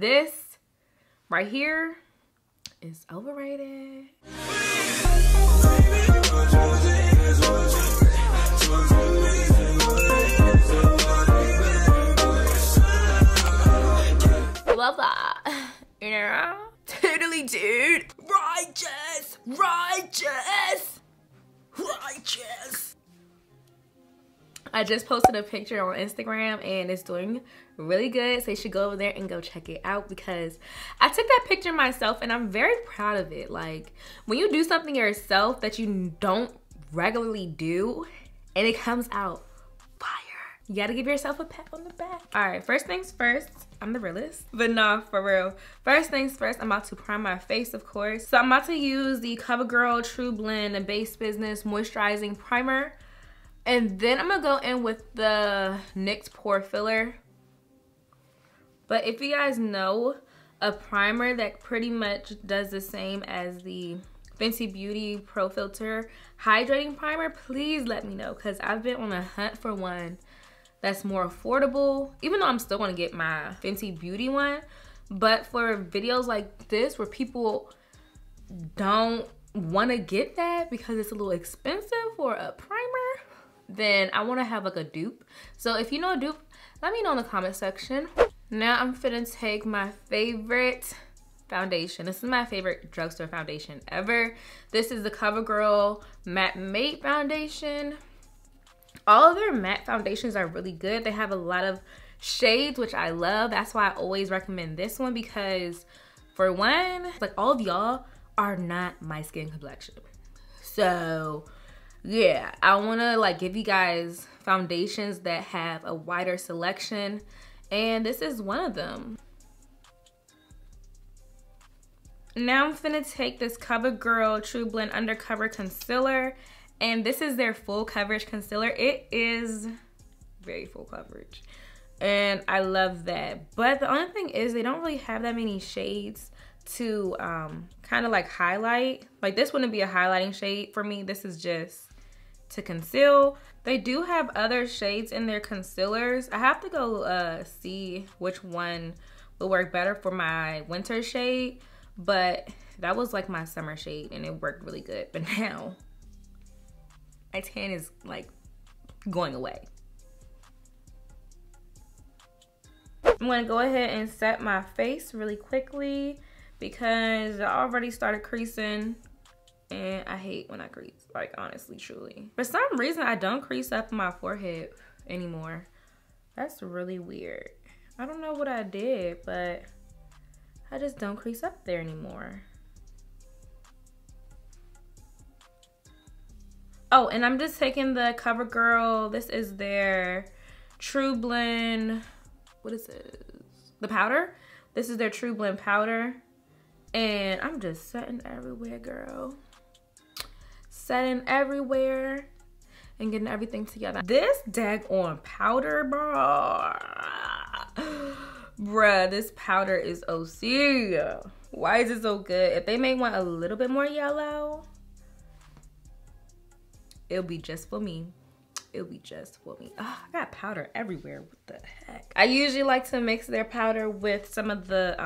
This right here is overrated. Blah blah, you know? Totally, dude. Righteous, righteous, righteous. I just posted a picture on Instagram and it's doing really good, so you should go over there and go check it out, because I took that picture myself and I'm very proud of it. Like, when you do something yourself that you don't regularly do and it comes out fire, you gotta give yourself a pat on the back. All right, first things first, I'm the realest, but nah, for real. First things first, I'm about to prime my face, of course. So I'm about to use the CoverGirl True Blend Base Business Moisturizing Primer. And then I'm gonna go in with the NYX Pore Filler. But if you guys know, a primer that pretty much does the same as the Fenty Beauty Pro Filter Hydrating Primer, please let me know, because I've been on a hunt for one that's more affordable, even though I'm still gonna get my Fenty Beauty one. But for videos like this where people don't wanna get that because it's a little expensive for a primer, then I want to have like a dupe. So if you know a dupe, let me know in the comment section. Now I'm finna take my favorite foundation. This is my favorite drugstore foundation ever. This is the CoverGirl Matte Mate foundation. All of their matte foundations are really good. They have a lot of shades, which I love. That's why I always recommend this one, because for one, like, all of y'all are not my skin complexion. So yeah, I want to like give you guys foundations that have a wider selection, and this is one of them. Now I'm finna take this CoverGirl True Blend Undercover Concealer, and this is their full coverage concealer. It is very full coverage and I love that, but the only thing is they don't really have that many shades to kind of like highlight. Like, this wouldn't be a highlighting shade for me. This is just to conceal. They do have other shades in their concealers. I have to go see which one will work better for my winter shade, but that was like my summer shade and it worked really good. But now my tan is like going away. I'm gonna go ahead and set my face really quickly, because I already started creasing and I hate when I crease, like, honestly, truly. For some reason, I don't crease up my forehead anymore. That's really weird. I don't know what I did, but I just don't crease up there anymore. Oh, and I'm just taking the CoverGirl, this is their True Blend, what is this? The powder? This is their True Blend powder. And I'm just setting everywhere, girl. Setting everywhere and getting everything together. This daggone powder, bruh. Bruh, this powder is OC. Why is it so good? If they make one a little bit more yellow, it'll be just for me. It'll be just for me. Oh, I got powder everywhere. What the heck? I usually like to mix their powder with some of the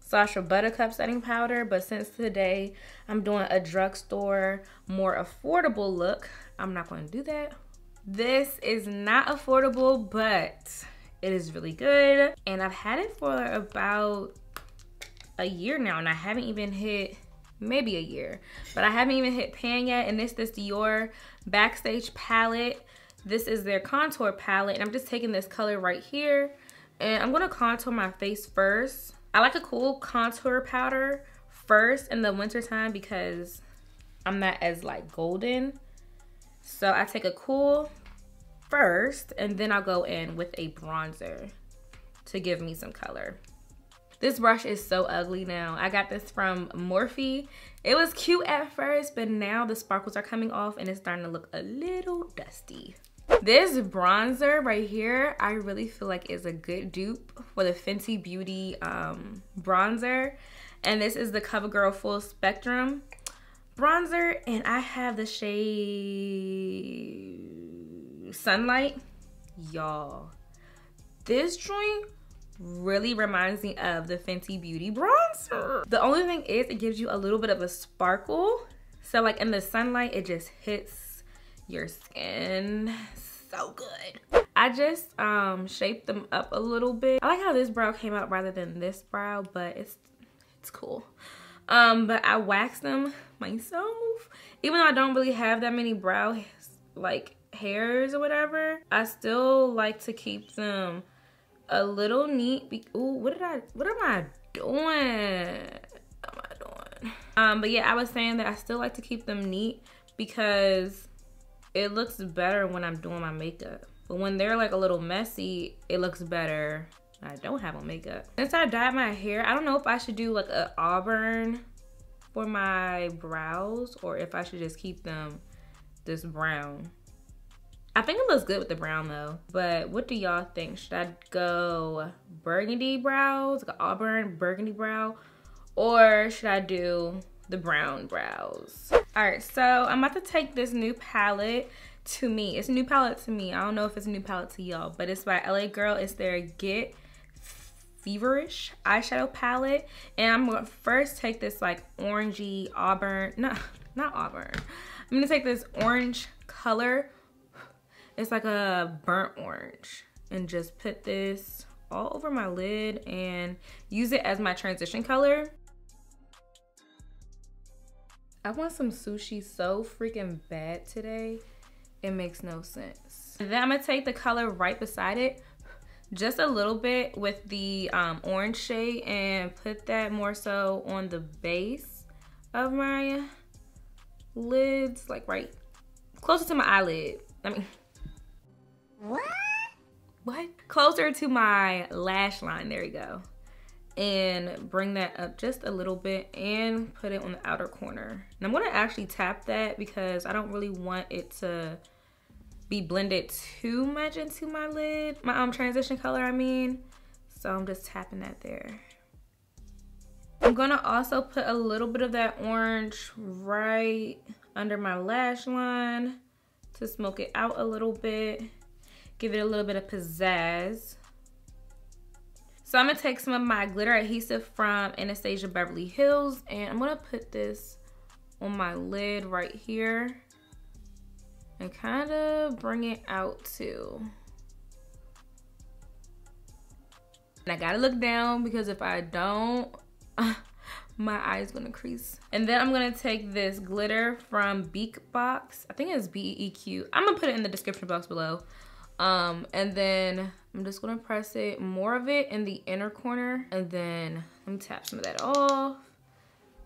Sasha Buttercup setting powder, but since today I'm doing a drugstore more affordable look, I'm not going to do that. This is not affordable, but it is really good, and I've had it for about a year now, and I haven't even hit, maybe a year, but I haven't even hit pan yet. And it's this Dior Backstage palette. This is their contour palette, and I'm just taking this color right here and I'm going to contour my face first. I like a cool contour powder first in the winter time because I'm not as like golden. So I take a cool first and then I'll go in with a bronzer to give me some color. This brush is so ugly now. I got this from Morphe. It was cute at first, but now the sparkles are coming off and it's starting to look a little dusty. This bronzer right here, I really feel like is a good dupe for the Fenty Beauty bronzer. And this is the CoverGirl Full Spectrum bronzer. And I have the shade Sunlight. Y'all, this joint really reminds me of the Fenty Beauty bronzer. The only thing is it gives you a little bit of a sparkle. So like in the sunlight, it just hits your skin so good. I just shaped them up a little bit. I like how this brow came out rather than this brow, but it's cool. But I waxed them myself. Even though I don't really have that many brow like hairs or whatever, I still like to keep them a little neat. Ooh, what am I doing? But yeah, I was saying that I still like to keep them neat because it looks better when I'm doing my makeup. But when they're like a little messy, it looks better when I don't have on makeup. Since I dyed my hair, I don't know if I should do like an auburn for my brows or if I should just keep them this brown. I think it looks good with the brown though, but what do y'all think? Should I go burgundy brows, like an auburn burgundy brow, or should I do the brown brows? All right, so I'm about to take this new palette to me. It's a new palette to me. I don't know if it's a new palette to y'all, but it's by LA Girl. It's their Get Feverish eyeshadow palette. And I'm gonna first take this like orangey auburn, no, not auburn. I'm gonna take this orange color. It's like a burnt orange, and just put this all over my lid and use it as my transition color. I want some sushi so freaking bad today. It makes no sense. And then I'm gonna take the color right beside it, just a little bit with the orange shade, and put that more so on the base of my lids, like right closer to my eyelid. Closer to my lash line, there we go. And bring that up just a little bit and put it on the outer corner. And I'm gonna actually tap that because I don't really want it to be blended too much into my lid, my transition color, I mean. So I'm just tapping that there. I'm gonna also put a little bit of that orange right under my lash line to smoke it out a little bit. Give it a little bit of pizzazz. So I'm gonna take some of my glitter adhesive from Anastasia Beverly Hills, and I'm gonna put this on my lid right here and kind of bring it out too. And I gotta look down because if I don't, my eye's gonna crease. And then I'm gonna take this glitter from Beakbox. I think it's B-E-E-Q. I'm gonna put it in the description box below. And then I'm just gonna press it, more of it in the inner corner, and then I'm gonna tap some of that off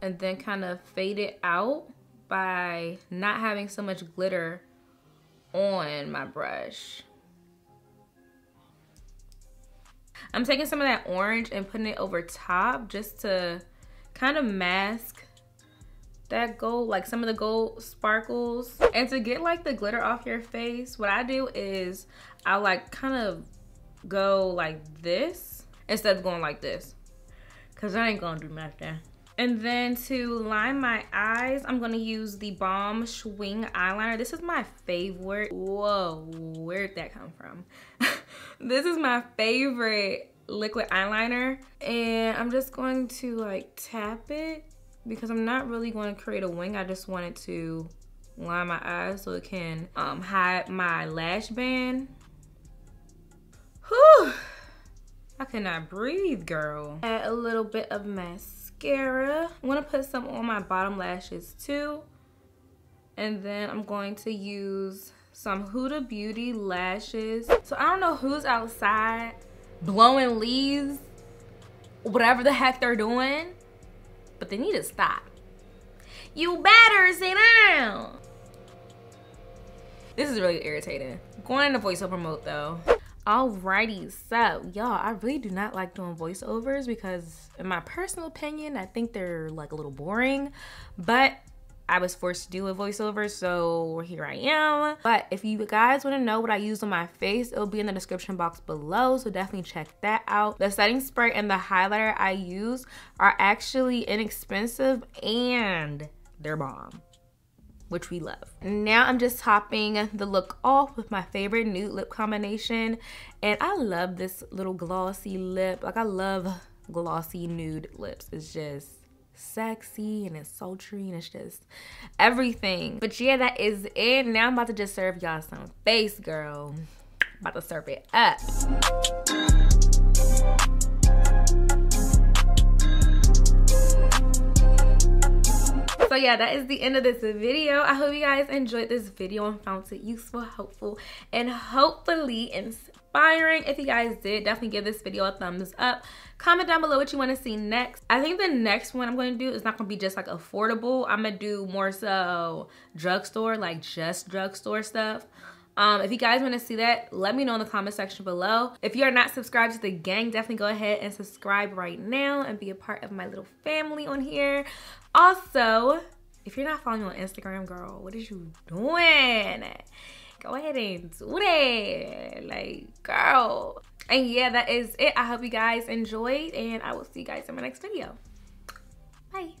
and then kind of fade it out by not having so much glitter on my brush. I'm taking some of that orange and putting it over top just to kind of mask that gold, like some of the gold sparkles. And to get like the glitter off your face, what I do is I like kind of go like this instead of going like this, cause I ain't gonna do nothing. And then to line my eyes, I'm gonna use the Balm Swing eyeliner. This is my favorite. Whoa, where'd that come from? This is my favorite liquid eyeliner. And I'm just going to like tap it, because I'm not really going to create a wing. I just wanted to line my eyes so it can hide my lash band. Whew, I cannot breathe, girl. Add a little bit of mascara. I'm gonna put some on my bottom lashes too. And then I'm going to use some Huda Beauty lashes. So I don't know who's outside blowing leaves, whatever the heck they're doing, but they need to stop. You better sit down. This is really irritating. Going into voiceover mode though. Alrighty, so y'all, I really do not like doing voiceovers because in my personal opinion, I think they're like a little boring, but I was forced to do a voiceover, so here I am. But if you guys want to know what I use on my face, it'll be in the description box below, so definitely check that out. The setting spray and the highlighter I use are actually inexpensive and they're bomb. which we love. Now I'm just topping the look off with my favorite nude lip combination, and I love this little glossy lip. Like, I love glossy nude lips. It's just sexy and it's sultry and it's just everything. But yeah, that is it. Now I'm about to just serve y'all some face, girl. About to serve it up. So yeah, that is the end of this video. I hope you guys enjoyed this video and found it useful, helpful, and hopefully inspiring. If you guys did, definitely give this video a thumbs up. Comment down below what you want to see next. I think the next one I'm going to do is not going to be just like affordable. I'm going to do more so drugstore, like just drugstore stuff. If you guys want to see that, let me know in the comment section below. If you are not subscribed to the gang, definitely go ahead and subscribe right now and be a part of my little family on here. Also, if you're not following me on Instagram, girl, what is you doing? Go ahead and do that, like, girl. And yeah, that is it. I hope you guys enjoyed, and I will see you guys in my next video. Bye.